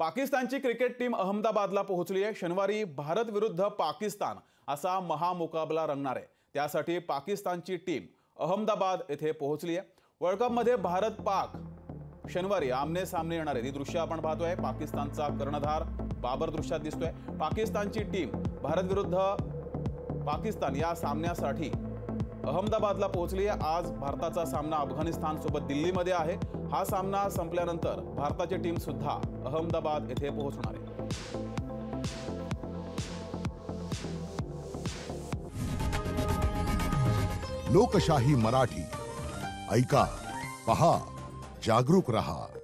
पाकिस्तानची cricket team अहमदाबादला पोहोचली आहे। शनिवारी भारत विरुद्ध पाकिस्तान असा महामुकाबला रंगणार आहे। त्यासाठी पाकिस्तानची टीम अहमदाबाद येथे पोहोचली आहे। वर्ल्ड कप मध्ये भारत पाक शनिवारी आमने सामने येणार आहे। ही दृश्य आपण पाहतोय। पाकिस्तानचा कर्णधार बाबर दृश्यात दिसतोय। पाकिस्तानची टीम भारत विरुद्ध पाकिस्तान या सामन्यासाठी अहमदाबादला पोहोचली आहे। आज भारताचा सामना अफगाणिस्तान सोबत दिल्लीमध्ये आहे। हा सामना संपल्यानंतर भारताची टीम सुद्धा अहमदाबाद येथे पोहोचणार आहे। लोकशाही मराठी ऐका, पहा, जागरूक रहा।